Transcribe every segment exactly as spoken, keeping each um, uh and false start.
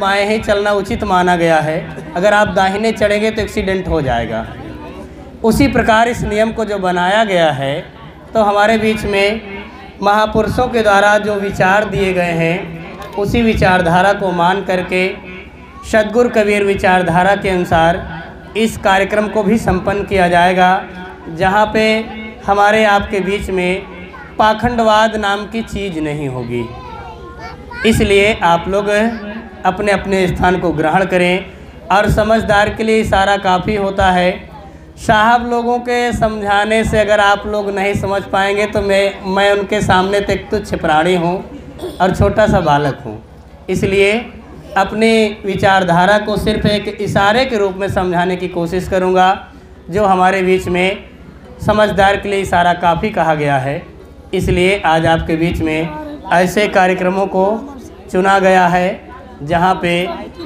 बाएं ही चलना उचित माना गया है, अगर आप दाहिने चढ़ेंगे तो एक्सीडेंट हो जाएगा। उसी प्रकार इस नियम को जो बनाया गया है, तो हमारे बीच में महापुरुषों के द्वारा जो विचार दिए गए हैं उसी विचारधारा को मान करके सद्गुरु कबीर विचारधारा के अनुसार इस कार्यक्रम को भी संपन्न किया जाएगा, जहाँ पे हमारे आपके बीच में पाखंडवाद नाम की चीज़ नहीं होगी। इसलिए आप लोग अपने अपने स्थान को ग्रहण करें, और समझदार के लिए इशारा काफ़ी होता है। साहब लोगों के समझाने से अगर आप लोग नहीं समझ पाएंगे तो मैं मैं उनके सामने तक तो छिपराड़ी हूँ और छोटा सा बालक हूँ। इसलिए अपनी विचारधारा को सिर्फ एक इशारे के रूप में समझाने की कोशिश करूँगा, जो हमारे बीच में समझदार के लिए इशारा काफ़ी कहा गया है। इसलिए आज आपके बीच में ऐसे कार्यक्रमों को चुना गया है, जहाँ पे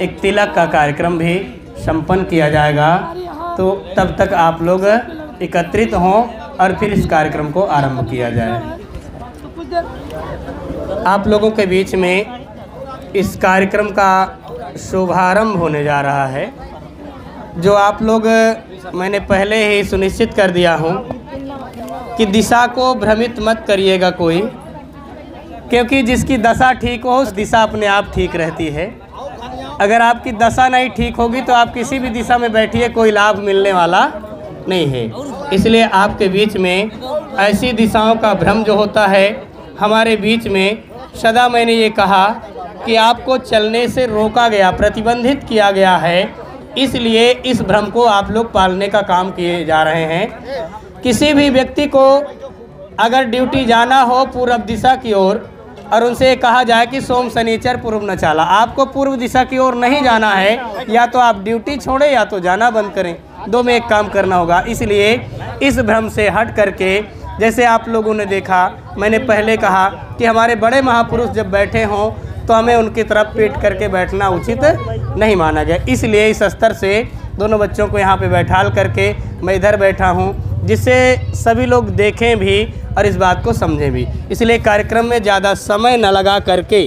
एक तिलक का कार्यक्रम भी संपन्न किया जाएगा। तो तब तक आप लोग एकत्रित हों और फिर इस कार्यक्रम को आरंभ किया जाए। आप लोगों के बीच में इस कार्यक्रम का शुभारंभ होने जा रहा है, जो आप लोग मैंने पहले ही सुनिश्चित कर दिया हूँ कि दिशा को भ्रमित मत करिएगा कोई, क्योंकि जिसकी दशा ठीक हो उस दिशा अपने आप ठीक रहती है। अगर आपकी दशा नहीं ठीक होगी तो आप किसी भी दिशा में बैठिए, कोई लाभ मिलने वाला नहीं है। इसलिए आपके बीच में ऐसी दिशाओं का भ्रम जो होता है हमारे बीच में, सदा मैंने ये कहा कि आपको चलने से रोका गया, प्रतिबंधित किया गया है। इसलिए इस भ्रम को आप लोग पालने का काम किए जा रहे हैं। किसी भी व्यक्ति को अगर ड्यूटी जाना हो पूर्व दिशा की ओर, और उनसे कहा जाए कि सोम शनिचर पूर्व न चाला, आपको पूर्व दिशा की ओर नहीं जाना है, या तो आप ड्यूटी छोड़ें या तो जाना बंद करें, दो में एक काम करना होगा। इसलिए इस भ्रम से हट करके, जैसे आप लोगों ने देखा मैंने पहले कहा कि हमारे बड़े महापुरुष जब बैठे हों तो हमें उनकी तरफ पेट करके बैठना उचित नहीं माना गया। इसलिए इस स्तर से दोनों बच्चों को यहाँ पे बैठाल करके मैं इधर बैठा हूँ, जिससे सभी लोग देखें भी और इस बात को समझें भी। इसलिए कार्यक्रम में ज़्यादा समय न लगा करके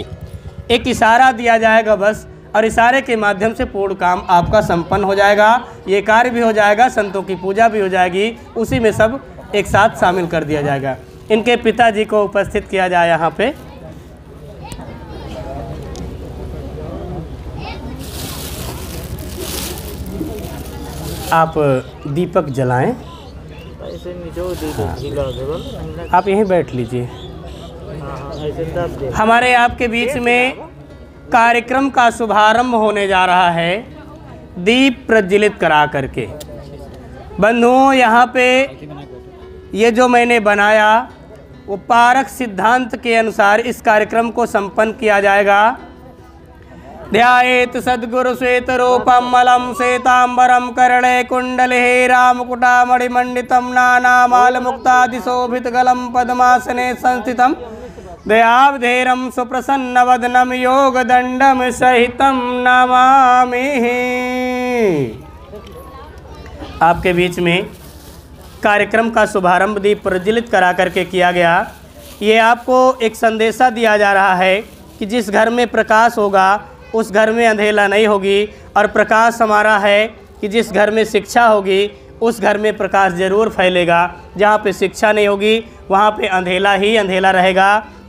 एक इशारा दिया जाएगा बस, और इशारे के माध्यम से पूर्ण काम आपका संपन्न हो जाएगा, ये कार्य भी हो जाएगा, संतों की पूजा भी हो जाएगी, उसी में सब एक साथ शामिल कर दिया जाएगा। इनके पिताजी को उपस्थित किया जाए यहाँ पे। आप दीपक जलाएं। हाँ। आप यहीं बैठ लीजिए। हमारे आपके बीच में कार्यक्रम का शुभारंभ होने जा रहा है, दीप प्रज्वलित करा करके। बंधुओं, यहाँ पे ये जो मैंने बनाया वो पारख सिद्धांत के अनुसार इस कार्यक्रम को संपन्न किया जाएगा। ध्यायेत सद्गुरु श्वेत रूपम मलम श्वेतांबरम करणे कुंडले रामकुटामणिमंडितम नानामालमुक्तादिशोभितगलं पद्मासने संस्थितं दयावधेरं सुप्रसन्न वदनं योगदण्डं सहितं नमामि। आपके बीच में कार्यक्रम का शुभारंभ दीप प्रज्वलित करा करके किया गया। ये आपको एक संदेशा दिया जा रहा है कि जिस घर में प्रकाश होगा उस घर में अंधेला नहीं होगी, और प्रकाश हमारा है कि जिस घर में शिक्षा होगी उस घर में प्रकाश जरूर फैलेगा। जहाँ पे शिक्षा नहीं होगी वहाँ पे अंधेला ही अंधेला रहेगा।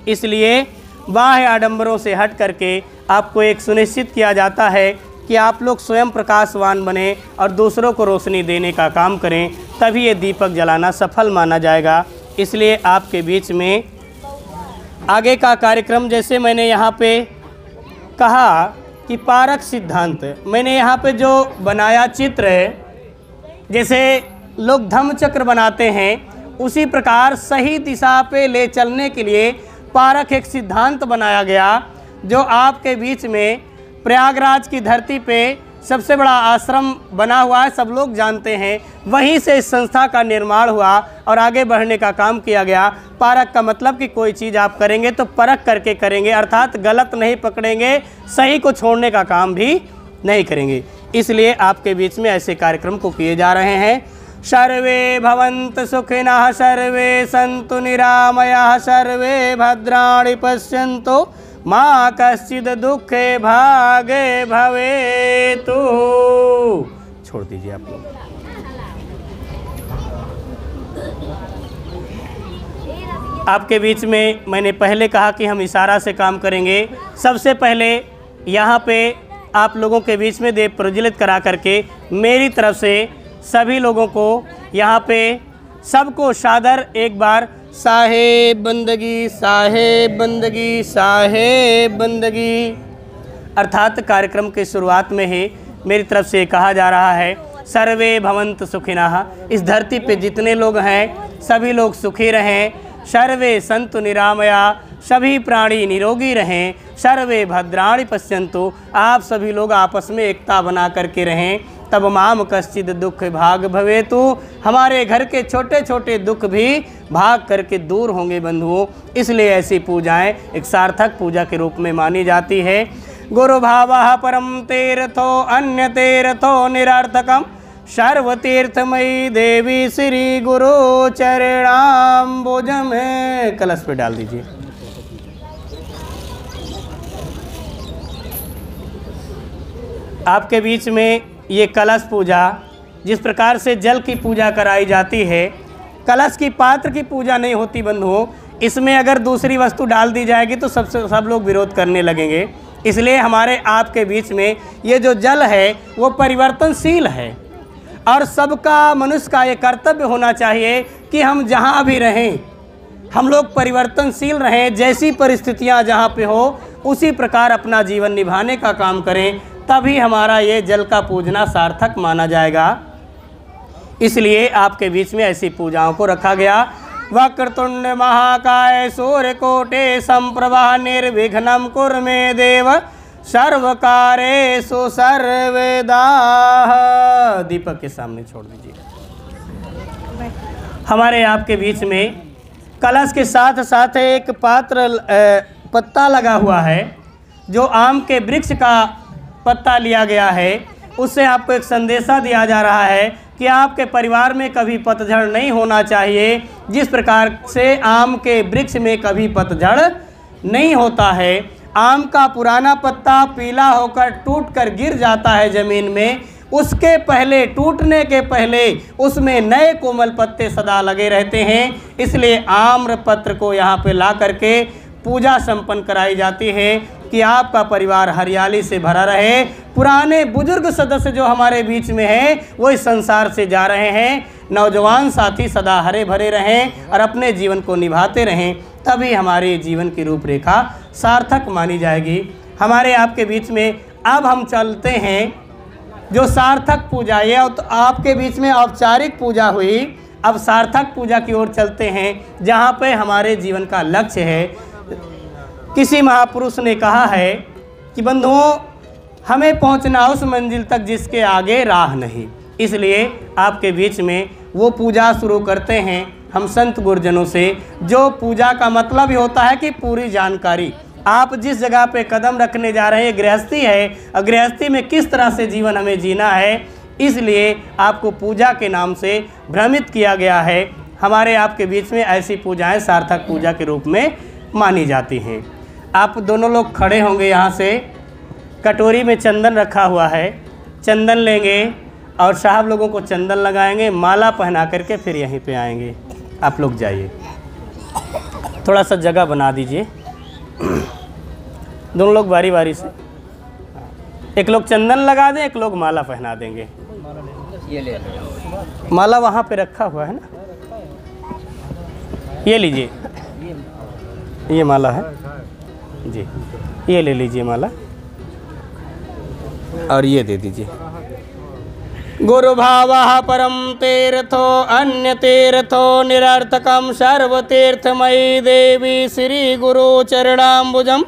इसलिए बाह्य आडंबरों से हट करके आपको एक सुनिश्चित किया जाता है कि आप लोग स्वयं प्रकाशवान बने और दूसरों को रोशनी देने का काम करें, तभी ये दीपक जलाना सफल माना जाएगा। इसलिए आपके बीच में आगे का कार्यक्रम, जैसे मैंने यहाँ पे कहा कि पारख सिद्धांत, मैंने यहाँ पे जो बनाया चित्र है, जैसे लोग धम्म चक्र बनाते हैं उसी प्रकार सही दिशा पे ले चलने के लिए पारख एक सिद्धांत बनाया गया, जो आपके बीच में प्रयागराज की धरती पे सबसे बड़ा आश्रम बना हुआ है, सब लोग जानते हैं, वहीं से इस संस्था का निर्माण हुआ और आगे बढ़ने का काम किया गया। पारख का मतलब कि कोई चीज़ आप करेंगे तो परख करके करेंगे, अर्थात गलत नहीं पकड़ेंगे, सही को छोड़ने का काम भी नहीं करेंगे। इसलिए आपके बीच में ऐसे कार्यक्रम को किए जा रहे हैं। सर्वे भवन्तु सुखिनः सर्वे सन्तु निरामयाः सर्वे भद्राणि पश्यन्तु मा कश्चिद दुखे भागे भवे तू। छोड़ दीजिए आप लोग। आपके बीच में मैंने पहले कहा कि हम इशारा से काम करेंगे। सबसे पहले यहाँ पे आप लोगों के बीच में दीप प्रज्वलित करा करके मेरी तरफ से सभी लोगों को यहाँ पे सबको सादर एक बार साहेब बंदगी साहेब बंदगी साहेब बंदगी अर्थात कार्यक्रम के शुरुआत में ही मेरी तरफ से कहा जा रहा है सर्वे भवंतु सुखिनः। इस धरती पे जितने लोग हैं सभी लोग सुखी रहें। सर्वे संतु निरामया, सभी प्राणी निरोगी रहें। सर्वे भद्राणि पश्यन्तु, आप सभी लोग आपस में एकता बना करके रहें। तब माम कश्चिद दुख भाग भवे तो, हमारे घर के छोटे छोटे दुख भी भाग करके दूर होंगे बंधुओं। इसलिए ऐसी पूजाएं एक सार्थक पूजा के रूप में मानी जाती है। गुरु भावः परम तीर्थो अन्य तीर्थो निरार्थकम सर्वतीर्थमयी देवी श्री गुरु चरणाम्बुजम्। कलश पे डाल दीजिए। आपके बीच में ये कलश पूजा, जिस प्रकार से जल की पूजा कराई जाती है, कलश की पात्र की पूजा नहीं होती बंधुओं। इसमें अगर दूसरी वस्तु डाल दी जाएगी तो सब सब लोग विरोध करने लगेंगे। इसलिए हमारे आपके बीच में ये जो जल है वो परिवर्तनशील है और सबका मनुष्य का ये कर्तव्य होना चाहिए कि हम जहाँ भी रहें हम लोग परिवर्तनशील रहें। जैसी परिस्थितियाँ जहाँ पे हो उसी प्रकार अपना जीवन निभाने का काम करें, तभी हमारा ये जल का पूजना सार्थक माना जाएगा। इसलिए आपके बीच में ऐसी पूजाओं को रखा गया। वक्रतुंड महाकाय सूर्यकोटे संप्रभा निर्विघ्नं कुरु मे देव सर्वकारेषु सर्वदा। दीपक के सामने छोड़ दीजिए। हमारे आपके बीच में कलश के साथ साथ एक पात्र पत्ता लगा हुआ है, जो आम के वृक्ष का पत्ता लिया गया है। उससे आपको एक संदेशा दिया जा रहा है कि आपके परिवार में कभी पतझड़ नहीं होना चाहिए। जिस प्रकार से आम के वृक्ष में कभी पतझड़ नहीं होता है, आम का पुराना पत्ता पीला होकर टूटकर गिर जाता है ज़मीन में, उसके पहले टूटने के पहले उसमें नए कोमल पत्ते सदा लगे रहते हैं। इसलिए आम्र पत्र को यहाँ पे ला करके पूजा संपन्न कराई जाती है कि आपका परिवार हरियाली से भरा रहे। पुराने बुजुर्ग सदस्य जो हमारे बीच में हैं वो इस संसार से जा रहे हैं, नौजवान साथी सदा हरे भरे रहें और अपने जीवन को निभाते रहें, तभी हमारे जीवन की रूपरेखा सार्थक मानी जाएगी। हमारे आपके बीच में अब हम चलते हैं जो सार्थक पूजा, ये तो आपके बीच में औपचारिक पूजा हुई, अब सार्थक पूजा की ओर चलते हैं जहाँ पे हमारे जीवन का लक्ष्य है। किसी महापुरुष ने कहा है कि बंधुओं हमें पहुंचना उस मंजिल तक जिसके आगे राह नहीं। इसलिए आपके बीच में वो पूजा शुरू करते हैं हम संत गुरुजनों से, जो पूजा का मतलब ही होता है कि पूरी जानकारी। आप जिस जगह पे कदम रखने जा रहे हैं गृहस्थी है, और गृहस्थी में किस तरह से जीवन हमें जीना है, इसलिए आपको पूजा के नाम से भ्रमित किया गया है। हमारे आपके बीच में ऐसी पूजाएँ सार्थक पूजा के रूप में मानी जाती हैं। आप दोनों लोग खड़े होंगे। यहाँ से कटोरी में चंदन रखा हुआ है, चंदन लेंगे और साहब लोगों को चंदन लगाएंगे, माला पहना करके फिर यहीं पे आएंगे। आप लोग जाइए, थोड़ा सा जगह बना दीजिए। दोनों लोग बारी बारी से, एक लोग चंदन लगा दें, एक लोग माला पहना देंगे। ये ले, माला वहाँ पे रखा हुआ है ना, ये लीजिए, ये माला है जी, ये ले लीजिए माला और ये दे दीजिए। गुरु भावः परम तीर्थो अन्य तीर्थो निरार्थकम सर्वतीर्थमयी देवी श्री गुरु चरणाम्बुजम्।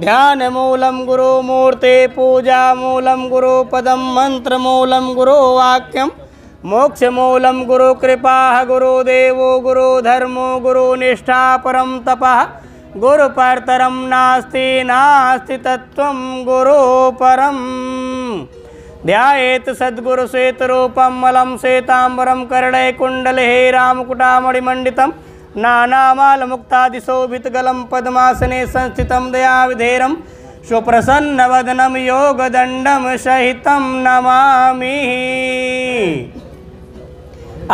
ध्यान मूलम गुरु मूर्ते, पूजा मूलम गुरु पदम, मंत्र मूलम गुरु वाक्यम, मोक्ष मूलम गुरु कृपा। गुरुदेवो गुरु धर्मो गुरु निष्ठा परम तपः, गुरु परतरम नास्ति नास्ति तत्त्वं गुरु परम। ध्यायेत सद्गुरु श्वेत रूपम मलम श्वेतांबरम करणे कुंडले रामकुटामणिमंडितम नानामालमुक्तादिशोभितगलं पद्मासने संस्थितं दयाविधेयं सुप्रसन्नवदनं योगदण्डं सहितं नमामि।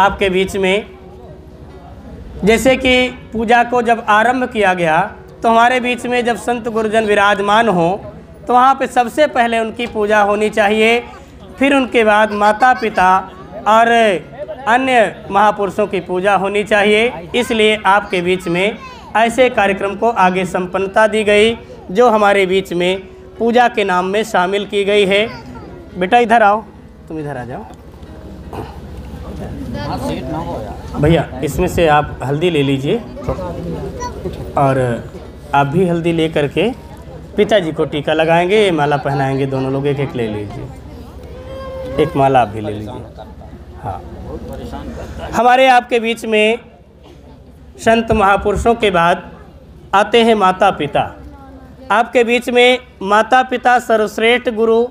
आपके बीच में जैसे कि पूजा को जब आरंभ किया गया तो हमारे बीच में जब संत गुरुजन विराजमान हो तो वहाँ पे सबसे पहले उनकी पूजा होनी चाहिए, फिर उनके बाद माता पिता और अन्य महापुरुषों की पूजा होनी चाहिए। इसलिए आपके बीच में ऐसे कार्यक्रम को आगे संपन्नता दी गई जो हमारे बीच में पूजा के नाम में शामिल की गई है। बेटा इधर आओ, तुम इधर आ जाओ भैया, इसमें से आप हल्दी ले लीजिए और आप भी हल्दी ले करके पिताजी को टीका लगाएंगे, माला पहनाएंगे, दोनों लोग एक एक ले लीजिए, एक माला आप भी ले लीजिए। हाँ, हमारे आपके बीच में संत महापुरुषों के बाद आते हैं माता पिता। आपके बीच में माता पिता सर्वश्रेष्ठ गुरु,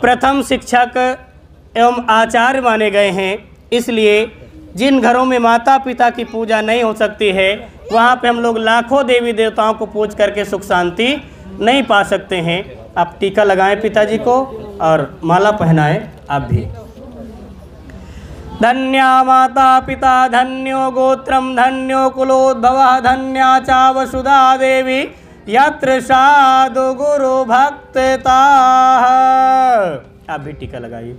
प्रथम शिक्षक एवं आचार्य माने गए हैं। इसलिए जिन घरों में माता पिता की पूजा नहीं हो सकती है वहाँ पे हम लोग लाखों देवी देवताओं को पूज करके सुख शांति नहीं पा सकते हैं। आप टीका लगाएं पिताजी को और माला पहनाएं आप भी। धन्या माता पिता, धन्यो गोत्रम, धन्यो कुलोद्भवः, धन्या चा वसुधा देवी यत्र साधु गुरु भक्तताः। आप भी टीका लगाइए।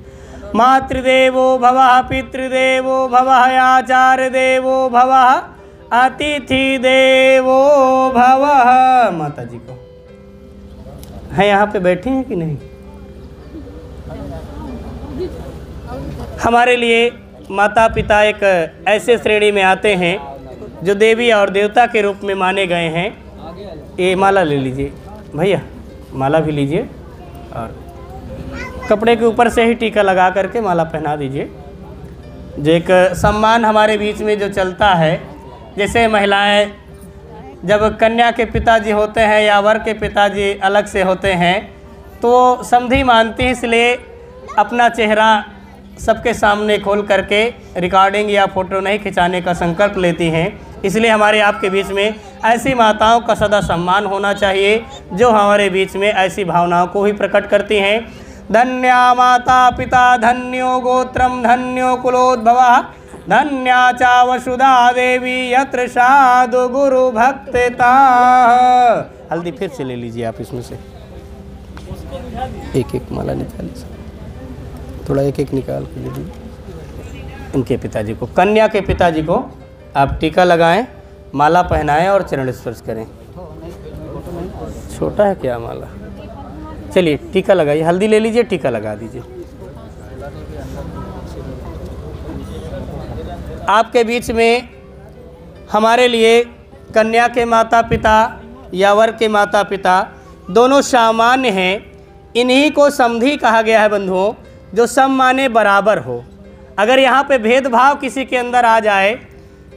मातृदेवो भवः, पितृदेवो भवः, आचार्य देवो भवः, अतिथि देवो भवः। माता जी को है यहाँ पे बैठे हैं कि नहीं। हमारे लिए माता पिता एक ऐसे श्रेणी में आते हैं जो देवी और देवता के रूप में माने गए हैं। ये माला ले लीजिए भैया, माला भी लीजिए और कपड़े के ऊपर से ही टीका लगा करके माला पहना दीजिए। जो एक सम्मान हमारे बीच में जो चलता है, जैसे महिलाएं जब कन्या के पिताजी होते हैं या वर के पिताजी अलग से होते हैं तो समधी मानती हैं, इसलिए अपना चेहरा सबके सामने खोल करके रिकॉर्डिंग या फ़ोटो नहीं खिंचाने का संकल्प लेती हैं। इसलिए हमारे आपके बीच में ऐसी माताओं का सदा सम्मान होना चाहिए जो हमारे बीच में ऐसी भावनाओं को ही प्रकट करती हैं। धन्या माता पिता, धन्यो गोत्रम, धन्यो कुलोद्भवः, धन्या चा वसुधा देवी यत्र साधु गुरु भक्तताः। हल्दी फिर से ले लीजिए आप, इसमें से एक एक माला निकालिए, थोड़ा एक एक निकाल के लीजिए। इनके पिताजी को, कन्या के पिताजी को आप टीका लगाएं, माला पहनाएं और चरण स्पर्श करें। छोटा है क्या माला, चलिए टीका लगाइए, हल्दी ले लीजिए, टीका लगा दीजिए। आपके बीच में हमारे लिए कन्या के माता पिता या वर के माता पिता दोनों सामान्य हैं। इन्हीं को समधी कहा गया है बंधुओं, जो सम माने बराबर हो। अगर यहाँ पे भेदभाव किसी के अंदर आ जाए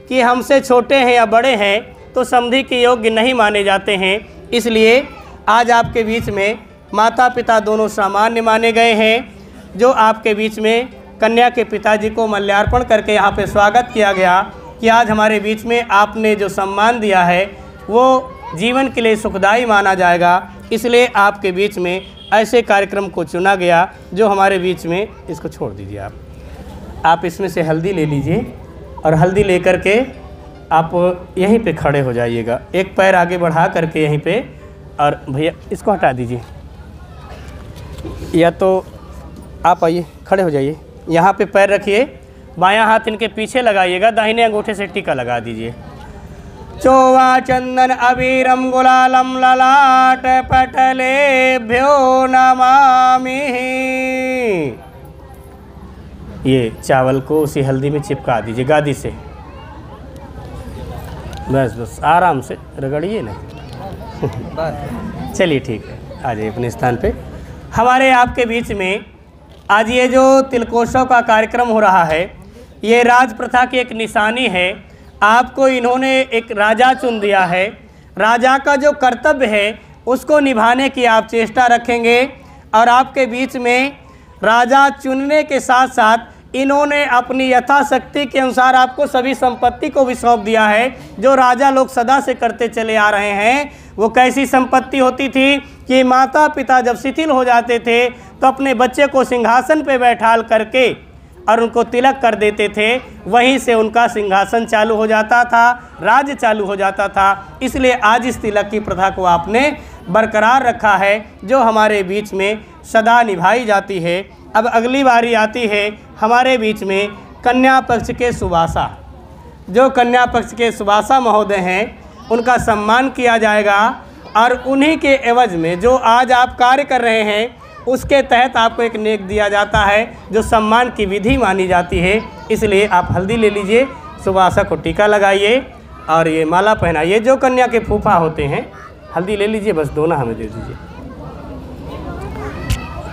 कि हमसे छोटे हैं या बड़े हैं तो समधी के योग्य नहीं माने जाते हैं। इसलिए आज आपके बीच में माता पिता दोनों सामान्य माने गए हैं। जो आपके बीच में कन्या के पिताजी को माल्यार्पण करके यहाँ पे स्वागत किया गया कि आज हमारे बीच में आपने जो सम्मान दिया है वो जीवन के लिए सुखदायी माना जाएगा। इसलिए आपके बीच में ऐसे कार्यक्रम को चुना गया जो हमारे बीच में, इसको छोड़ दीजिए आप आप इसमें से हल्दी ले लीजिए और हल्दी ले करके आप यहीं पे खड़े हो जाइएगा, एक पैर आगे बढ़ा करके यहीं पे। और भैया इसको हटा दीजिए या तो आप आइए, खड़े हो जाइए, यहाँ पे पैर रखिए, बायां हाथ इनके पीछे लगाइएगा, दाहिने अंगूठे से टीका लगा दीजिए। चोवा चंदन अबीरम गुलालम ललाट पटले भ्यो नमामि। ये चावल को उसी हल्दी में चिपका दीजिए गादी से, बस बस आराम से रगड़िए ना। चलिए ठीक है, आ जाइए अपने स्थान पे। हमारे आपके बीच में आज ये जो तिलकोत्सव का कार्यक्रम हो रहा है ये राज प्रथा की एक निशानी है। आपको इन्होंने एक राजा चुन दिया है, राजा का जो कर्तव्य है उसको निभाने की आप चेष्टा रखेंगे। और आपके बीच में राजा चुनने के साथ साथ इन्होंने अपनी यथाशक्ति के अनुसार आपको सभी संपत्ति को भी सौंप दिया है, जो राजा लोग सदा से करते चले आ रहे हैं। वो कैसी संपत्ति होती थी कि माता पिता जब शिथिल हो जाते थे तो अपने बच्चे को सिंहासन पे बैठाल करके और उनको तिलक कर देते थे, वहीं से उनका सिंहासन चालू हो जाता था, राज्य चालू हो जाता था। इसलिए आज इस तिलक की प्रथा को आपने बरकरार रखा है, जो हमारे बीच में सदा निभाई जाती है। अब अगली बारी आती है हमारे बीच में कन्या पक्ष के सुवासा। जो कन्या पक्ष के सुवासा महोदय हैं उनका सम्मान किया जाएगा और उन्हीं के एवज में जो आज आप कार्य कर रहे हैं उसके तहत आपको एक नेक दिया जाता है, जो सम्मान की विधि मानी जाती है। इसलिए आप हल्दी ले लीजिए, सुवासा को टीका लगाइए और ये माला पहनाइए। जो कन्या के फूफा होते हैं, हल्दी ले लीजिए, बस दोनों हमें दे दीजिए।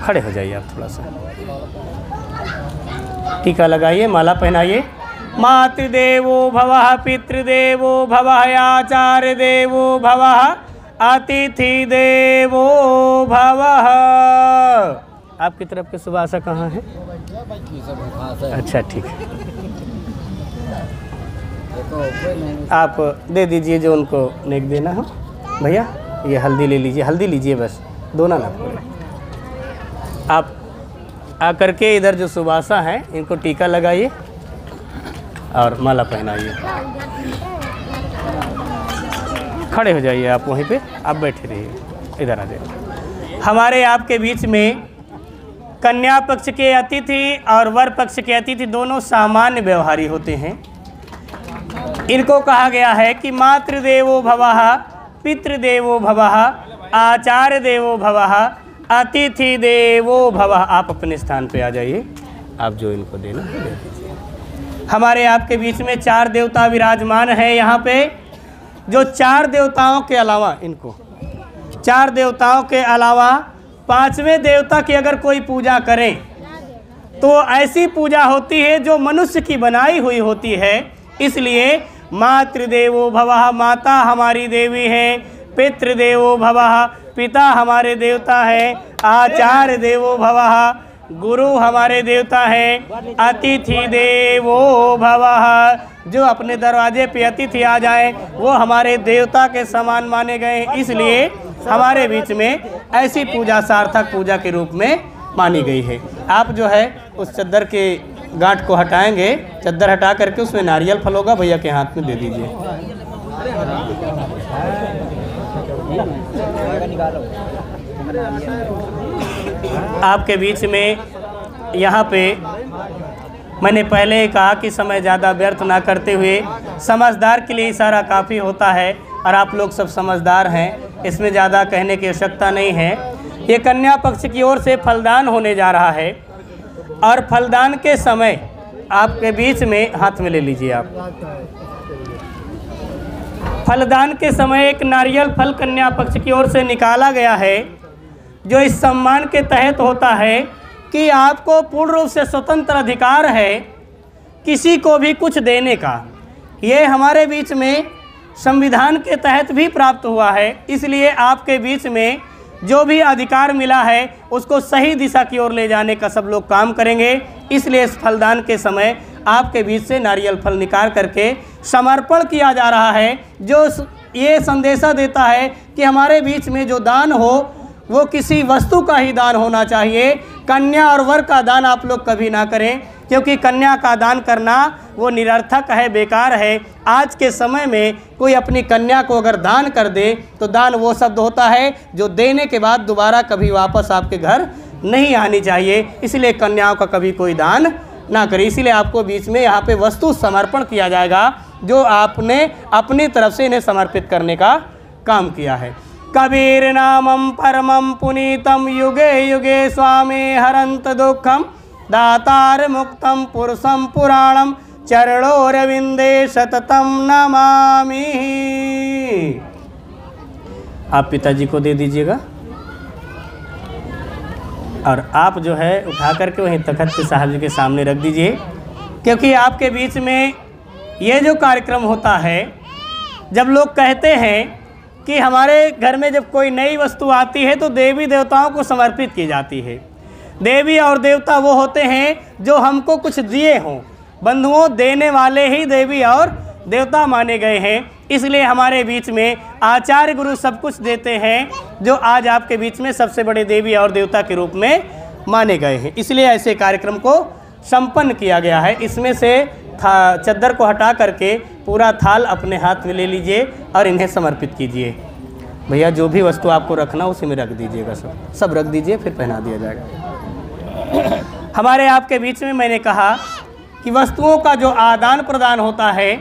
खड़े हो जाइए आप, थोड़ा सा टीका लगाइए, माला पहनाइए। मातृदेवो भवः पितृदेवो भवः आचार्य देवो भवः अतिथि देवो भवः। आपकी तरफ के सुवासा कहाँ है? अच्छा ठीक है, आप दे दीजिए जो उनको नेक देना हो। भैया ये हल्दी ले लीजिए, हल्दी लीजिए, बस दोनों ना पड़े। आप आकर के इधर जो सुवासा हैं इनको टीका लगाइए और माला पहनाइए। खड़े हो जाइए आप, वहीं पे आप बैठे रहिए, इधर आ जाइए। हमारे आपके बीच में कन्या पक्ष के अतिथि और वर पक्ष के अतिथि दोनों सामान्य व्यवहारी होते हैं। इनको कहा गया है कि मातृदेवो भवः पितृदेवो भवः आचार्य देवो भवः अतिथि देवो भवः। आप अपने स्थान पे आ जाइए, आप जो इनको देना दे दीजिए। हमारे आपके बीच में चार देवता विराजमान हैं यहाँ पे, जो चार देवताओं के अलावा इनको चार देवताओं के अलावा पांचवें देवता की अगर कोई पूजा करें तो ऐसी पूजा होती है जो मनुष्य की बनाई हुई होती है। इसलिए मातृदेवो भवः, माता हमारी देवी है, पितृदेवो भवः, पिता हमारे देवता हैं, आचार्य देवो भवः, गुरु हमारे देवता हैं, अतिथि देवो भवः। जो अपने दरवाजे पे अतिथि आ जाए वो हमारे देवता के समान माने गए। इसलिए हमारे बीच में ऐसी पूजा सार्थक पूजा के रूप में मानी गई है। आप जो है उस चद्दर के गांठ को हटाएंगे, चद्दर हटा करके उसमें नारियल फल होगा, भैया के हाथ में दे दीजिए। आपके बीच में यहाँ पे मैंने पहले ही कहा कि समय ज़्यादा व्यर्थ ना करते हुए समझदार के लिए इशारा काफ़ी होता है और आप लोग सब समझदार हैं, इसमें ज़्यादा कहने की आवश्यकता नहीं है। ये कन्या पक्ष की ओर से फलदान होने जा रहा है और फलदान के समय आपके बीच में हाथ में ले लीजिए आप। फलदान के समय एक नारियल फल कन्या पक्ष की ओर से निकाला गया है, जो इस सम्मान के तहत होता है कि आपको पूर्ण रूप से स्वतंत्र अधिकार है किसी को भी कुछ देने का। ये हमारे बीच में संविधान के तहत भी प्राप्त हुआ है। इसलिए आपके बीच में जो भी अधिकार मिला है उसको सही दिशा की ओर ले जाने का सब लोग काम करेंगे। इसलिए इस फलदान के समय आपके बीच से नारियल फल निकाल करके समर्पण किया जा रहा है, जो ये संदेशा देता है कि हमारे बीच में जो दान हो वो किसी वस्तु का ही दान होना चाहिए। कन्या और वर का दान आप लोग कभी ना करें, क्योंकि कन्या का दान करना वो निरर्थक है, बेकार है। आज के समय में कोई अपनी कन्या को अगर दान कर दे तो दान वो शब्द होता है जो देने के बाद दोबारा कभी वापस आपके घर नहीं आनी चाहिए। इसलिए कन्याओं का कभी कोई दान ना करें। इसीलिए आपको बीच में यहाँ पे वस्तु समर्पण किया जाएगा, जो आपने अपनी तरफ से इन्हें समर्पित करने का काम किया है। कबीर नामम परमम पुनीतम युगे युगे स्वामी हरंत दुखम दातार मुक्तम पुरुषम पुराणम चरणोरविंदे सततम नमामि। आप पिताजी को दे दीजिएगा और आप जो है उठा करके वहीं तखत के साहब जी के सामने रख दीजिए, क्योंकि आपके बीच में ये जो कार्यक्रम होता है, जब लोग कहते हैं कि हमारे घर में जब कोई नई वस्तु आती है तो देवी देवताओं को समर्पित की जाती है, देवी और देवता वो होते हैं जो हमको कुछ दिए हों। बंधुओं, देने वाले ही देवी और देवता माने गए हैं, इसलिए हमारे बीच में आचार्य गुरु सब कुछ देते हैं, जो आज आपके बीच में सबसे बड़े देवी और देवता के रूप में माने गए हैं। इसलिए ऐसे कार्यक्रम को संपन्न किया गया है। इसमें से था चद्दर को हटा करके पूरा थाल अपने हाथ में ले लीजिए और इन्हें समर्पित कीजिए। भैया, जो भी वस्तु आपको रखना उसी में रख दीजिएगा, सब सब रख दीजिए, फिर पहना दिया जाएगा। हमारे आपके बीच में मैंने कहा कि वस्तुओं का जो आदान प्रदान होता है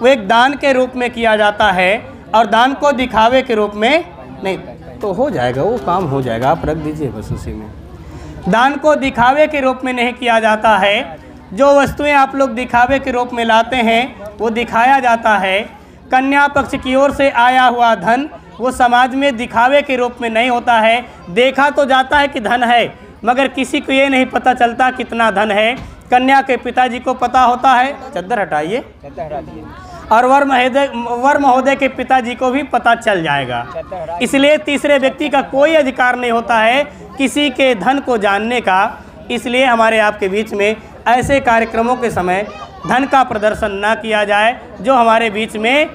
वो एक दान के रूप में किया जाता है और दान को दिखावे के रूप में नहीं। तो हो जाएगा, वो काम हो जाएगा, आप रख दीजिए बस उसी में। दान को दिखावे के रूप में नहीं किया जाता है। जो वस्तुएं आप लोग दिखावे के रूप में लाते हैं वो दिखाया जाता है। कन्या पक्ष की ओर से आया हुआ धन वो समाज में दिखावे के रूप में नहीं होता है। देखा तो जाता है कि धन है, मगर किसी को ये नहीं पता चलता कितना धन है। कन्या के पिताजी को पता होता है, चद्दर हटाइए, और वर महोदय वर महोदय के पिताजी को भी पता चल जाएगा। इसलिए तीसरे व्यक्ति का कोई अधिकार नहीं होता है किसी के धन को जानने का। इसलिए हमारे आपके बीच में ऐसे कार्यक्रमों के समय धन का प्रदर्शन ना किया जाए, जो हमारे बीच में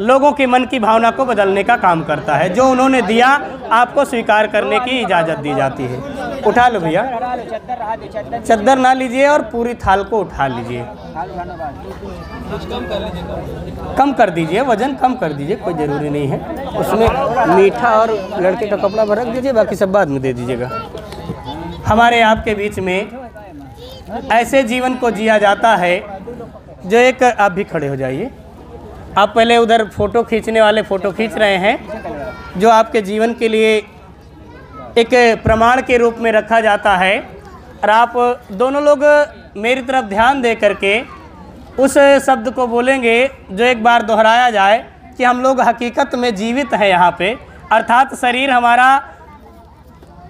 लोगों के मन की भावना को बदलने का काम करता है। जो उन्होंने दिया आपको स्वीकार करने की इजाज़त दी जाती है। उठा लो भैया, चद्दर ना लीजिए और पूरी थाल को उठा लीजिए, कम कर दीजिए, वजन कम कर दीजिए, कोई ज़रूरी नहीं है। उसमें मीठा और लड़के का कपड़ा भर रख दीजिए, बाकी सब बाद में दे दीजिएगा। हमारे आपके बीच में ऐसे जीवन को जिया जाता है जो एक, आप भी खड़े हो जाइए, आप पहले उधर फ़ोटो खींचने वाले फ़ोटो खींच रहे हैं, जो आपके जीवन के लिए एक प्रमाण के रूप में रखा जाता है। और आप दोनों लोग मेरी तरफ ध्यान दे करके उस शब्द को बोलेंगे जो एक बार दोहराया जाए कि हम लोग हकीकत में जीवित हैं यहाँ पे, अर्थात शरीर हमारा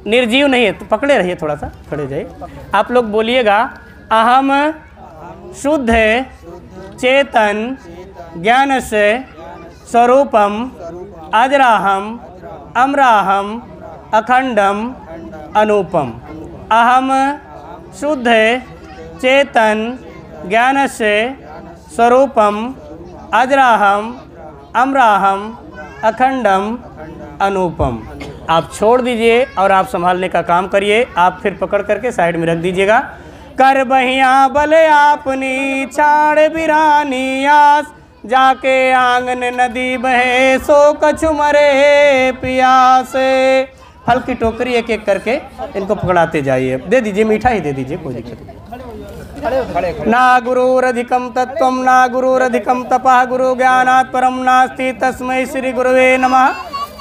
निर्जीव नहीं है। तो पकड़े रहिए, थोड़ा सा खड़े जाइए। आप लोग बोलिएगा, अहम शुद्ध चेतन ज्ञान से स्वरूपम अजराहम अमराहम अखंडम अनुपम। अहम शुद्ध चेतन ज्ञान से स्वरूपम अजराहम अमराहम अखंडम अनुपम। आप छोड़ दीजिए और आप संभालने का काम करिए। आप फिर पकड़ करके साइड में रख दीजिएगा। कर बहिया बले आपनी छाड़ बिरानी आस, जाके आंगन नदी बहे सो कछु मरे पियासे। फल की टोकरी एक एक करके इनको पकड़ाते जाइए, दे दीजिए, मीठा ही दे दीजिए, कोई दिक्कत नहीं। ना गुरुरधिकम तत्त्वम ना गुरुरधिकम तपा, गुरु ज्ञानात् परम नास्ति तस्मै श्री गुरुवे नमः।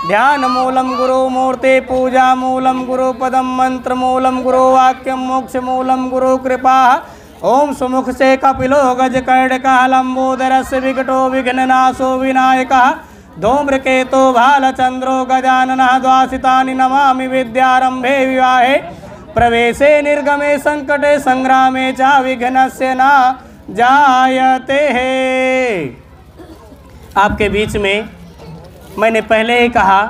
ध्यान मूलम गुरु मूर्ति, पूजा मूलम गुरु पदम, मंत्र मूलम गुरु वाक्यम, मोक्ष मूलम गुरु कृपा। ओम सुमुख से कपिलो गज कर्ण का, लंबोदर से विकटो विघ्ननाशो विनायकः, धूम्रकेतो भालचंद्रो गजाननः। द्वासितानि नमामि विद्यारंभे विवाहे प्रवेशे निर्गमे संकटे संग्रामे च विघ्नस्य न जायते। आपके बीच में मैंने पहले ही कहा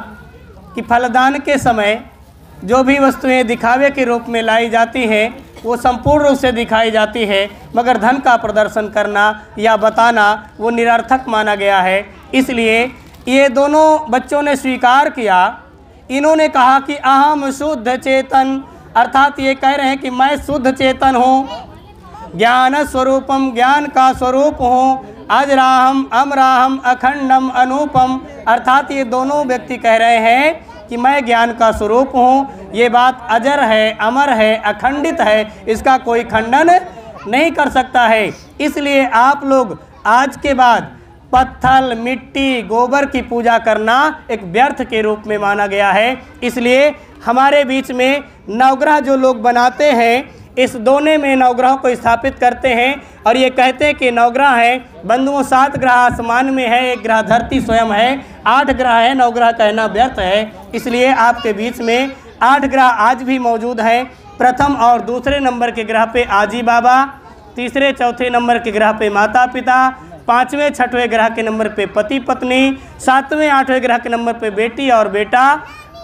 कि फलदान के समय जो भी वस्तुएं दिखावे के रूप में लाई जाती हैं वो संपूर्ण रूप से दिखाई जाती है, मगर धन का प्रदर्शन करना या बताना वो निरर्थक माना गया है। इसलिए ये दोनों बच्चों ने स्वीकार किया। इन्होंने कहा कि अहम शुद्ध चेतन, अर्थात ये कह रहे हैं कि मैं शुद्ध चेतन हूँ, ज्ञान स्वरूपम, ज्ञान का स्वरूप हूँ, अजराहम अमराहम अखंडम अनुपम, अर्थात ये दोनों व्यक्ति कह रहे हैं कि मैं ज्ञान का स्वरूप हूँ, ये बात अजर है, अमर है, अखंडित है, इसका कोई खंडन नहीं कर सकता है। इसलिए आप लोग आज के बाद पत्थर, मिट्टी, गोबर की पूजा करना एक व्यर्थ के रूप में माना गया है। इसलिए हमारे बीच में नवग्रह जो लोग बनाते हैं, इस दोने में नवग्रहों को स्थापित करते हैं और ये कहते हैं कि नवग्रह हैं। बंधुओं, सात ग्रह आसमान में है, एक ग्रह धरती स्वयं है, आठ ग्रह है, नवग्रह कहना व्यर्थ है। इसलिए आपके बीच में आठ ग्रह आज भी मौजूद हैं। प्रथम और दूसरे नंबर के ग्रह पे आजी बाबा, तीसरे चौथे नंबर के ग्रह पे माता पिता, पाँचवें छठवें ग्रह के नंबर पे पति पत्नी, सातवें आठवें ग्रह के नंबर पे बेटी और बेटा,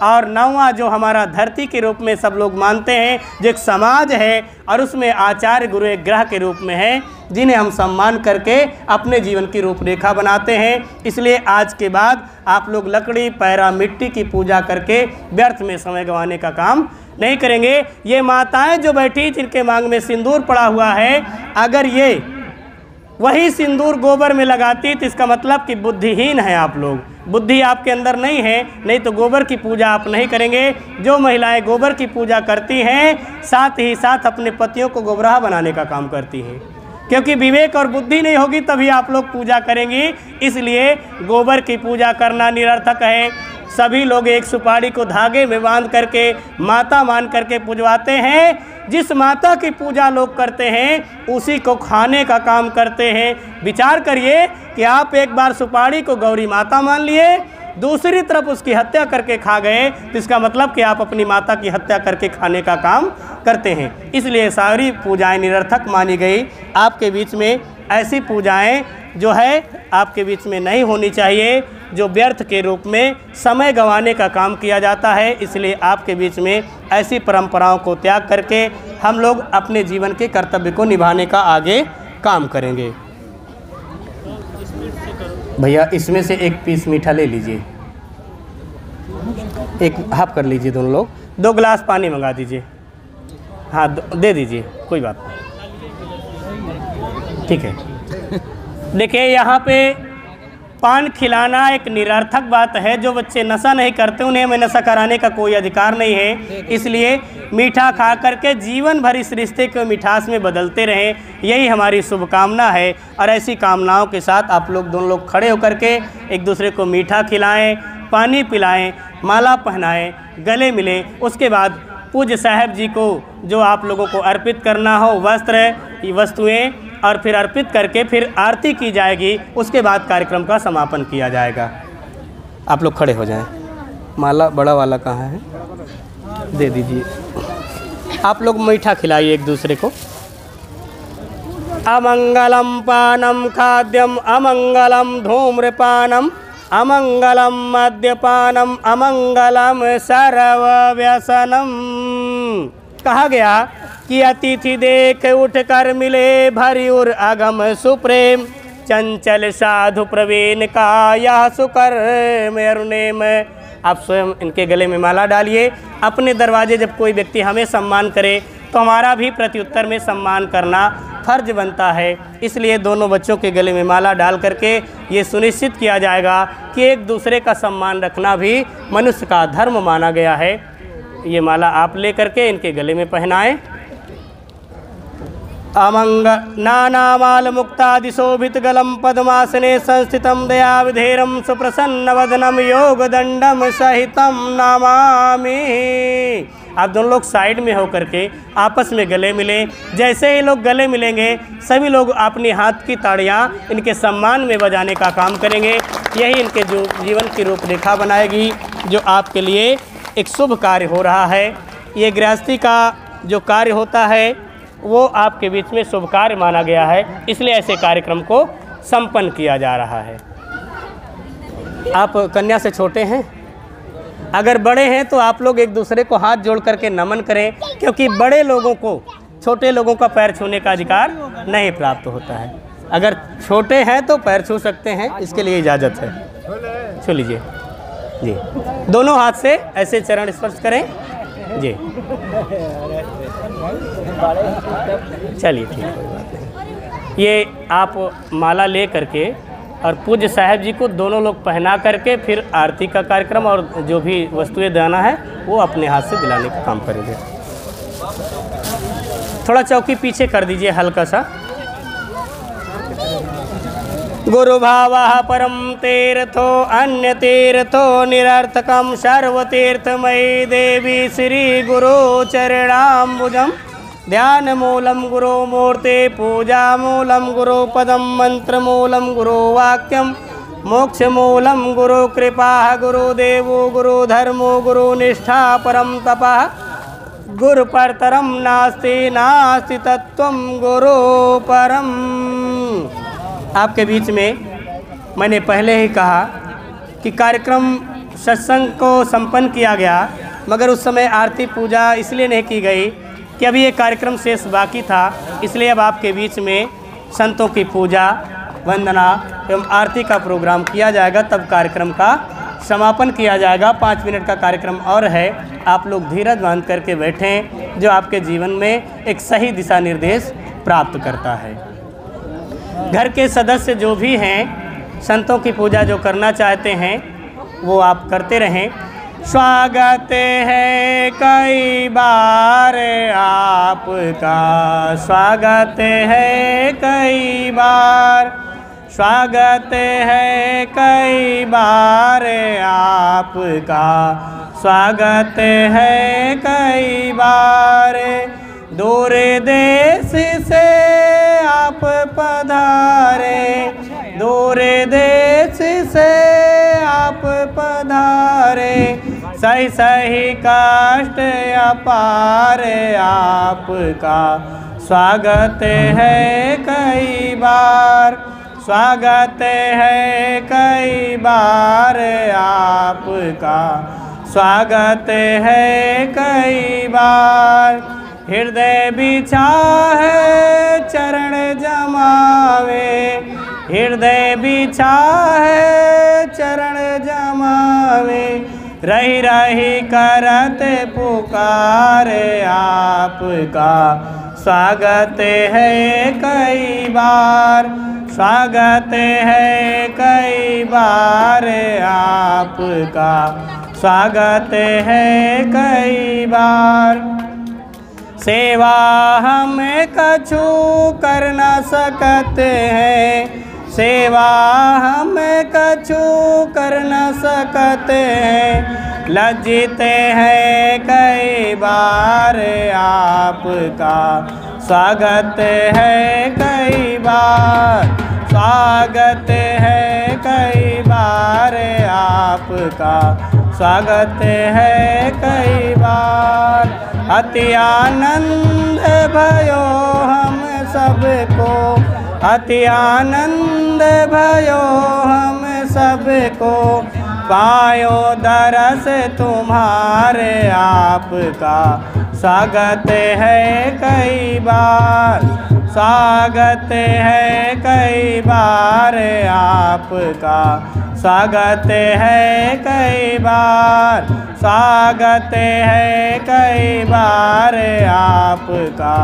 और नौवां जो हमारा धरती के रूप में सब लोग मानते हैं जो एक समाज है और उसमें आचार्य गुरु एक ग्रह के रूप में है जिन्हें हम सम्मान करके अपने जीवन की रूपरेखा बनाते हैं। इसलिए आज के बाद आप लोग लकड़ी पैरा मिट्टी की पूजा करके व्यर्थ में समय गंवाने का काम नहीं करेंगे। ये माताएं जो बैठी जिनके मांग में सिंदूर पड़ा हुआ है, अगर ये वही सिंदूर गोबर में लगाती तो इसका मतलब कि बुद्धिहीन हैं आप लोग, बुद्धि आपके अंदर नहीं है, नहीं तो गोबर की पूजा आप नहीं करेंगे। जो महिलाएं गोबर की पूजा करती हैं साथ ही साथ अपने पतियों को गोबराहा बनाने का काम करती हैं, क्योंकि विवेक और बुद्धि नहीं होगी तभी आप लोग पूजा करेंगी। इसलिए गोबर की पूजा करना निरर्थक है। सभी लोग एक सुपारी को धागे में बांध करके माता मान करके पूजवाते हैं। जिस माता की पूजा लोग करते हैं उसी को खाने का काम करते हैं। विचार करिए कि आप एक बार सुपारी को गौरी माता मान लिए, दूसरी तरफ उसकी हत्या करके खा गए, तो इसका मतलब कि आप अपनी माता की हत्या करके खाने का काम करते हैं। इसलिए सारी पूजाएं निरर्थक मानी गई। आपके बीच में ऐसी पूजाएं जो है आपके बीच में नहीं होनी चाहिए जो व्यर्थ के रूप में समय गंवाने का काम किया जाता है। इसलिए आपके बीच में ऐसी परंपराओं को त्याग करके हम लोग अपने जीवन के कर्तव्य को निभाने का आगे काम करेंगे। भैया इसमें से एक पीस मीठा ले लीजिए, एक हाफ कर लीजिए दोनों लोग। दो ग्लास पानी मंगा दीजिए। हाँ दे दीजिए, कोई बात नहीं, ठीक है। देखिए यहाँ पे पान खिलाना एक निरर्थक बात है। जो बच्चे नशा नहीं करते उन्हें हमें नशा कराने का कोई अधिकार नहीं है। इसलिए मीठा खा करके जीवन भर इस रिश्ते को मिठास में बदलते रहें, यही हमारी शुभकामना है। और ऐसी कामनाओं के साथ आप लोग दोनों लोग खड़े होकर के एक दूसरे को मीठा खिलाएं, पानी पिलाएं, माला पहनाएं, गले मिलें। उसके बाद पूज्य साहब जी को जो आप लोगों को अर्पित करना हो वस्त्र वस्तुएँ और फिर अर्पित करके फिर आरती की जाएगी। उसके बाद कार्यक्रम का समापन किया जाएगा। आप लोग खड़े हो जाएं। माला बड़ा वाला कहाँ है, दे दीजिए। आप लोग मीठा खिलाइए एक दूसरे को। अमंगलम पानम खाद्यम अमंगलम धूम्रपानम अमंगलम मद्यपानम अमंगलम सर्वव्यसनम। कहा गया कि अतिथि देख उठ कर मिले भरी उर अगम सुप्रेम, चंचल साधु प्रवीण का यह सुकर मेरुनेम। आप स्वयं इनके गले में माला डालिए। अपने दरवाजे जब कोई व्यक्ति हमें सम्मान करे तो हमारा भी प्रत्युत्तर में सम्मान करना फर्ज बनता है। इसलिए दोनों बच्चों के गले में माला डाल करके ये सुनिश्चित किया जाएगा कि एक दूसरे का सम्मान रखना भी मनुष्य का धर्म माना गया है। ये माला आप ले करके इनके गले में पहनाएं। अमंग नानामाल मुक्तादिशोभित गलम पद्मासने संस्थितं दयाविधेरं सुप्रसन्न वदनम योग दंडम सहितं नमामि। आप दोनों लोग साइड में होकर के आपस में गले मिलें। जैसे ही लोग गले मिलेंगे सभी लोग अपने हाथ की ताड़ियाँ इनके सम्मान में बजाने का काम करेंगे। यही इनके जो जीवन की रूपरेखा बनाएगी, जो आपके लिए एक शुभ कार्य हो रहा है। ये गृहस्थी का जो कार्य होता है वो आपके बीच में शुभ कार्य माना गया है। इसलिए ऐसे कार्यक्रम को संपन्न किया जा रहा है। आप कन्या से छोटे हैं, अगर बड़े हैं तो आप लोग एक दूसरे को हाथ जोड़ करके नमन करें, क्योंकि बड़े लोगों को छोटे लोगों का पैर छूने का अधिकार नहीं प्राप्त होता है। अगर छोटे हैं तो पैर छू सकते हैं, इसके लिए इजाज़त है। छू लीजिए जी, दोनों हाथ से ऐसे चरण स्पर्श करें जी। चलिए ठीक है। ये आप माला ले करके और पूज्य साहब जी को दोनों लोग पहना करके फिर आरती का कार्यक्रम और जो भी वस्तुएं दाना है वो अपने हाथ से दिलाने का काम करेंगे। थोड़ा चौकी पीछे कर दीजिए हल्का सा। गुरु भावः परम तीर्थो अन्य तीर्थो निरर्थकम सर्वतीर्थमयी देवी श्री गुरु चरणाम्बुजम् ध्यान मूलम गुरु मूर्ते पूजा मूलम गुरु पदम मंत्र मूलम गुरु वाक्यम मोक्ष मूलम गुरु कृपा गुरु देवो गुरु धर्मो गुरु निष्ठा परम तपः गुरु परतरम नास्ति नास्ति तत्त्वम गुरु परम। आपके बीच में मैंने पहले ही कहा कि कार्यक्रम सत्संग को संपन्न किया गया, मगर उस समय आरती पूजा इसलिए नहीं की गई कि अभी ये कार्यक्रम शेष बाकी था, इसलिए अब आपके बीच में संतों की पूजा, वंदना एवं आरती का प्रोग्राम किया जाएगा, तब कार्यक्रम का समापन किया जाएगा। पाँच मिनट का कार्यक्रम और है, आप लोग धीरज बांध करके बैठें, जो आपके जीवन में एक सही दिशा निर्देश प्राप्त करता है। घर के सदस्य जो भी हैं, संतों की पूजा जो करना चाहते हैं वो आप करते रहें। स्वागत है कई बार आपका, स्वागत है कई बार, स्वागत है कई बार आपका, स्वागत है कई बार। दूर देश से आप पधारे, दूर देश से आप पधारे, सही सही कष्ट अपार आपका, स्वागत है कई बार, स्वागत है कई बार आपका, स्वागत है कई बार। हृदय बिछा है चरण जमावे, हृदय बिछा है चरण जमावे, रही रही करत पुकार आपका, स्वागत है कई बार, स्वागत है कई बार आपका, स्वागत है कई बार। सेवा हम कछु कर न सकते हैं, सेवा हम कछु कर न सकते हैं, लज्जिते हैं कई बार आपका, स्वागत है कई बार, स्वागत है कई बार आपका, स्वागत है कई बार। अति आनंद भयो हम सबको, अति आनंद भयो हम सबको, पायो दरस तुम्हारे आपका, स्वागत है कई बार, स्वागत है कई बार आपका, स्वागत है कई बार, स्वागत है कई बार आपका,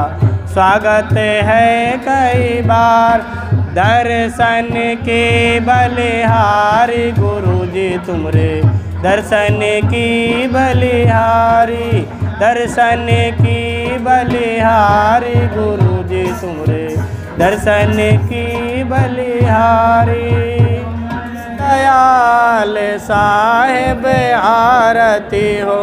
स्वागत है कई बार। दर्शन के बलिहारी गुरुजी तुमरे, दर्शन की बलिहारी, दर्शन की बलिहारी गुरुजी तुमरे, दर्शन की बलिहारी। दयाल साहेब आरती हो,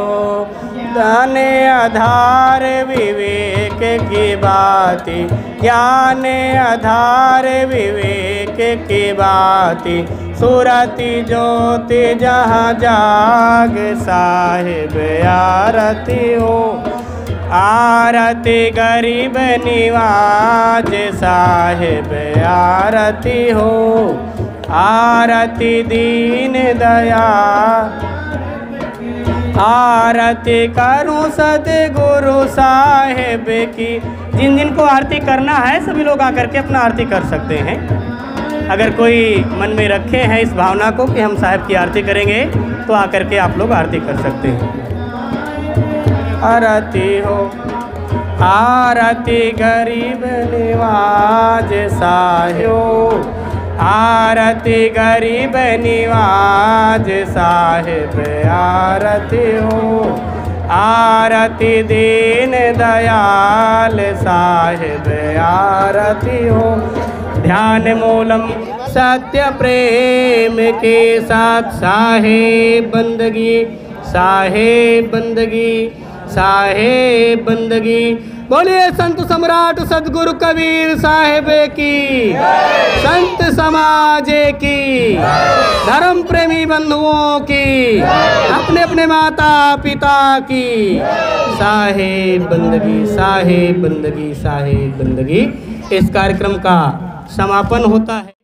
धन आधार विवेक की बाती, ज्ञान आधार विवेक की बाती, सूरती ज्योति जहाँ जाग साहेब आरती हो, आरती गरीब निवाज साहेब आरती हो, आरती दीन दया, आरती करूँ सतगुरु साहेब की। जिन जिनको आरती करना है सभी लोग आकर के अपना आरती कर सकते हैं। अगर कोई मन में रखे हैं इस भावना को कि हम साहेब की आरती करेंगे, तो आकर के आप लोग आरती कर सकते हैं। आरती हो, आरती गरीब निवाज साहेब, आरती गरीब निवाज साहेब आरती हो, आरती दीन दयाल साहेब आरती हो। ध्यान मूलम सत्य प्रेम के साथ साहेब बंदगी, साहेब बंदगी, साहेब बंदगी। बोलिए संत सम्राट सदगुरु कबीर साहेब की, संत समाज की, धर्म प्रेमी बंधुओं की, अपने अपने माता पिता की। साहेब बंदगी, साहेब बंदगी, साहेब बंदगी। इस कार्यक्रम का समापन होता है।